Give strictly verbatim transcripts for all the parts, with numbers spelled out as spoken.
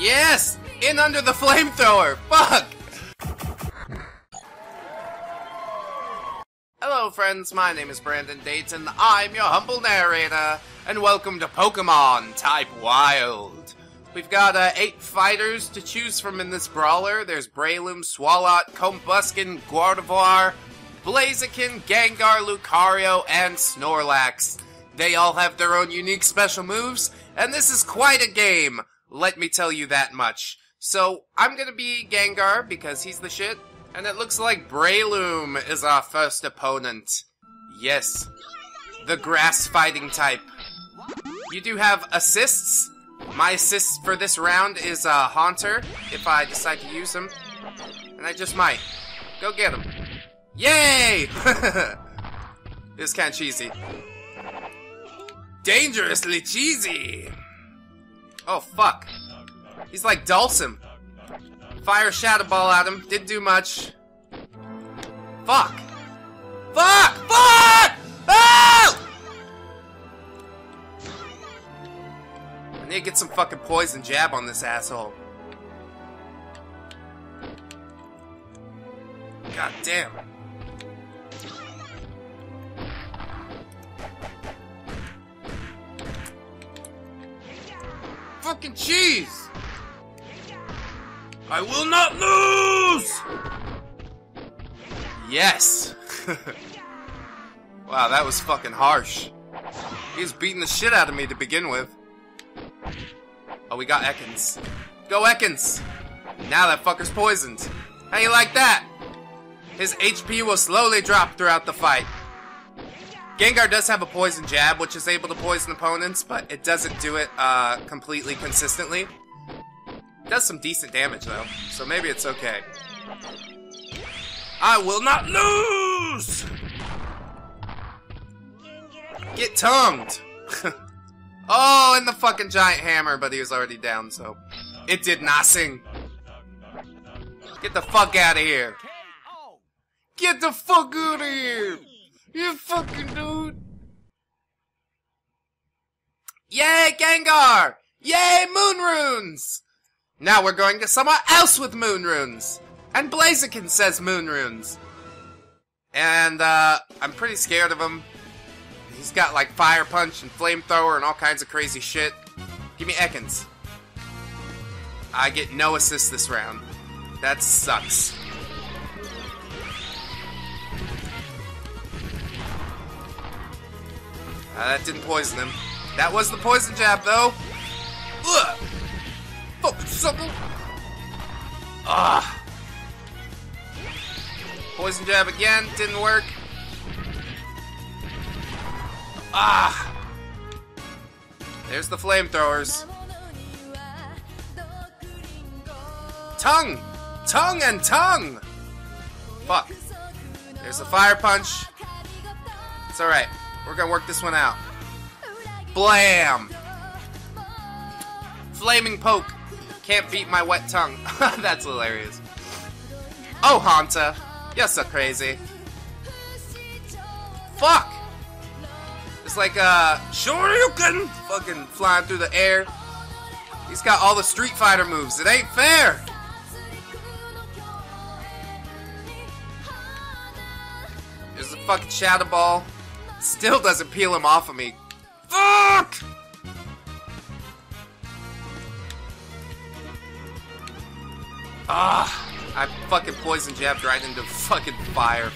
Yes! In under the flamethrower! Fuck! Hello friends, my name is Brandon Dayton, I'm your humble narrator, and welcome to Pokémon Type Wild. We've got uh, eight fighters to choose from in this brawler. There's Breloom, Swalot, Combusken, Guardevoir, Blaziken, Gengar, Lucario, and Snorlax. They all have their own unique special moves, and this is quite a game, let me tell you that much. So, I'm gonna be Gengar, because he's the shit, and it looks like Breloom is our first opponent. Yes, the grass fighting type. You do have assists. My assist for this round is uh, Haunter, if I decide to use him. And I just might. Go get him. Yay! It was kinda cheesy. Dangerously cheesy! Oh, fuck. He's like Dalsim. Fire Shadow Ball at him. Didn't do much. Fuck! Fuck! Fuck! Oh! I need to get some fucking poison jab on this asshole. God damn. Fucking cheese! I will not lose! Yes! Wow, that was fucking harsh. He was beating the shit out of me to begin with. Oh, we got Ekans. Go Ekans! Now that fucker's poisoned. How you like that? His H P will slowly drop throughout the fight. Gengar does have a poison jab, which is able to poison opponents, but it doesn't do it uh, completely consistently. It does some decent damage, though, so maybe it's okay. I will not lose! Get tongued! Oh, and the fucking giant hammer, but he was already down, so it did not sing. Get the fuck out of here. Get the fuck out of here! You fucking dude! Yay, Gengar! Yay, Moon Runes! Now we're going to somewhere else with Moon Runes! And Blaziken says Moon Runes! And, uh, I'm pretty scared of him. He's got, like, Fire Punch and Flamethrower and all kinds of crazy shit. Give me Ekans. I get no assist this round. That sucks. Uh, that didn't poison him. That was the poison jab, though. Ugh! Fuck something. Ah! Poison jab again. Didn't work. Ah! There's the flamethrowers. Tongue, tongue, and tongue. Fuck. There's the fire punch. It's all right. We're gonna work this one out. Blam! Flaming poke. Can't beat my wet tongue. That's hilarious. Oh, Haunter. You're so crazy. Fuck! It's like, uh, Shoryuken! Fucking flying through the air. He's got all the Street Fighter moves. It ain't fair! There's a fucking Shadow Ball. Still doesn't peel him off of me. Fuck! Ah! I fucking poison jabbed right into fucking fire.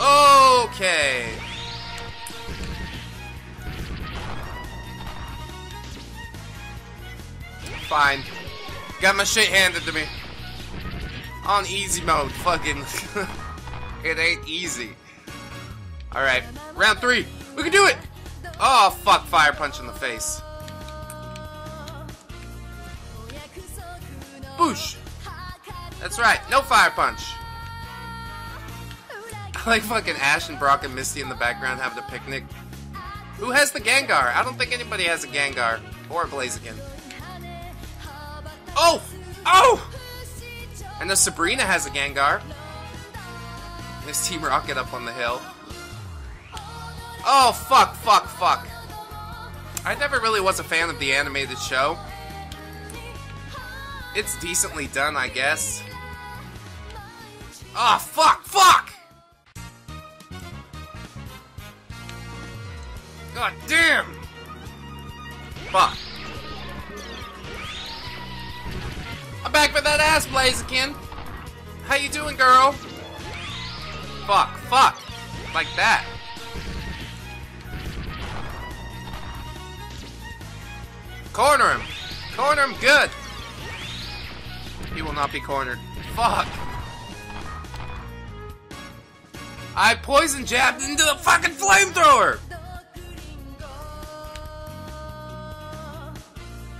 Okay. Fine. Got my shit handed to me. On easy mode, fucking. It ain't easy. Alright, round three. We can do it! Oh, fuck, fire punch in the face. Boosh! That's right, no fire punch. I like fucking Ash and Brock and Misty in the background having a picnic. Who has the Gengar? I don't think anybody has a Gengar. Or a Blaziken. Oh! Oh! And the Sabrina has a Gengar. There's Team Rocket up on the hill. Oh, fuck, fuck, fuck. I never really was a fan of the animated show. It's decently done, I guess. Ah, fuck, fuck! God damn! Fuck. I'm back for that ass, Blaziken! How you doing, girl? Fuck, fuck! Like that. Corner him! Corner him good! He will not be cornered. Fuck! I poison jabbed into the fucking flamethrower!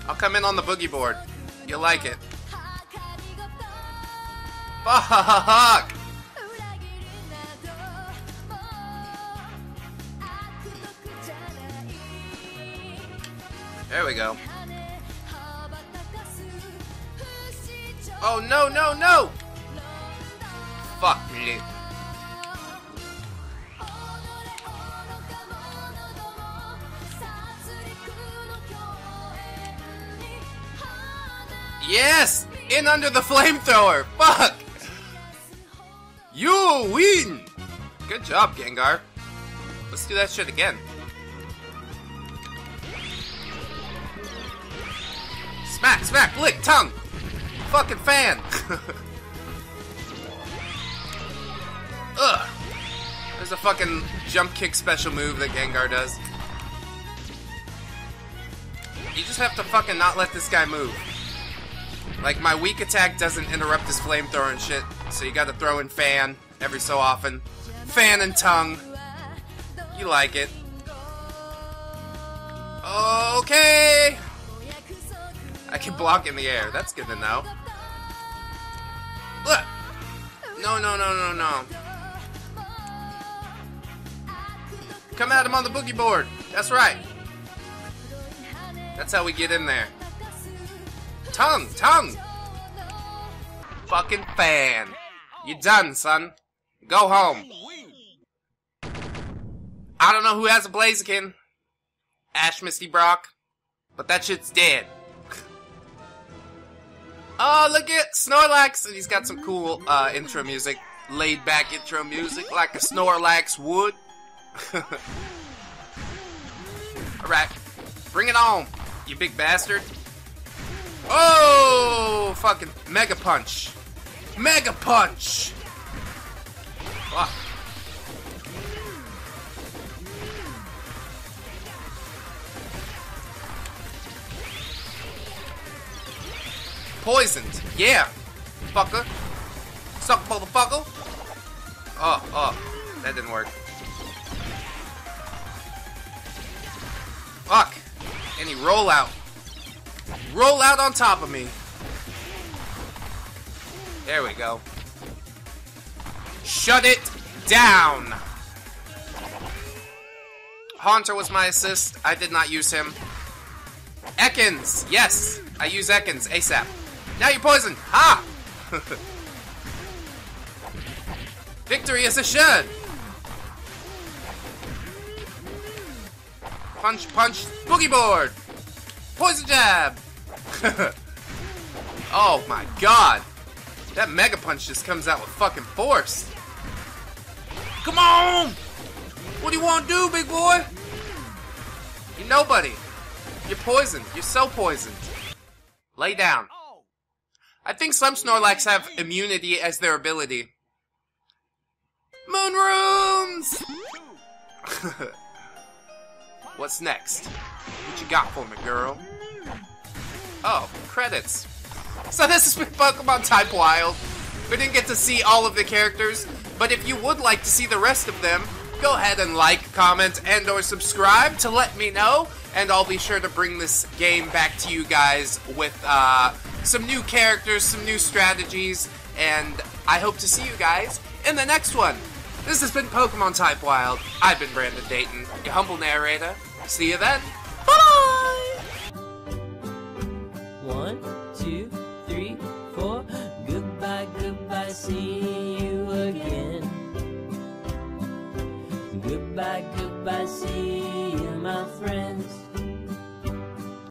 I'll come in on the boogie board. You'll like it. Fuck! There we go. Oh no, no, no! Fuck me. Yes! In under the flamethrower! Fuck! You win! Good job, Gengar. Let's do that shit again. Smack, smack, lick, tongue! Fucking fan! Ugh! There's a fucking jump kick special move that Gengar does. You just have to fucking not let this guy move. Like, my weak attack doesn't interrupt his flamethrower and shit, so you gotta throw in fan every so often. Fan and tongue. You like it. Okay! I can block in the air. That's good to know. Look! No, no, no, no, no. Come at him on the boogie board. That's right. That's how we get in there. Tongue, tongue! Fucking fan. You done, son. Go home. I don't know who has a Blaziken. Ash, Misty, Brock. But that shit's dead. Oh, look at Snorlax! And he's got some cool uh, intro music. Laid back intro music like a Snorlax would. Alright. Bring it on, you big bastard. Oh, fucking Mega Punch. Mega Punch! Fuck. Poisoned. Yeah. Fucker. Suck, motherfucker. Oh, oh. That didn't work. Fuck. And he roll out. Roll out on top of me. There we go. Shut it down. Haunter was my assist. I did not use him. Ekans. Yes. I use Ekans ASAP. Now you're poisoned. Ha! Victory is assured. Punch, punch, boogie board. Poison jab! Oh my god! That Mega Punch just comes out with fucking force! Come on! What do you want to do, big boy? You're nobody! You're poisoned! You're so poisoned! Lay down. I think some Snorlax have immunity as their ability. Moon Runes! What's next? What you got for me, girl? Oh, credits. So this has been Pokemon Type Wild. We didn't get to see all of the characters, but if you would like to see the rest of them, go ahead and like, comment, and or subscribe to let me know, and I'll be sure to bring this game back to you guys with uh, some new characters, some new strategies, and I hope to see you guys in the next one. This has been Pokemon Type Wild. I've been Brandon Dayton, your humble narrator. See you then. Bye-bye! One, two, three, four. Goodbye, goodbye, see you again. Goodbye, goodbye, see you, my friends.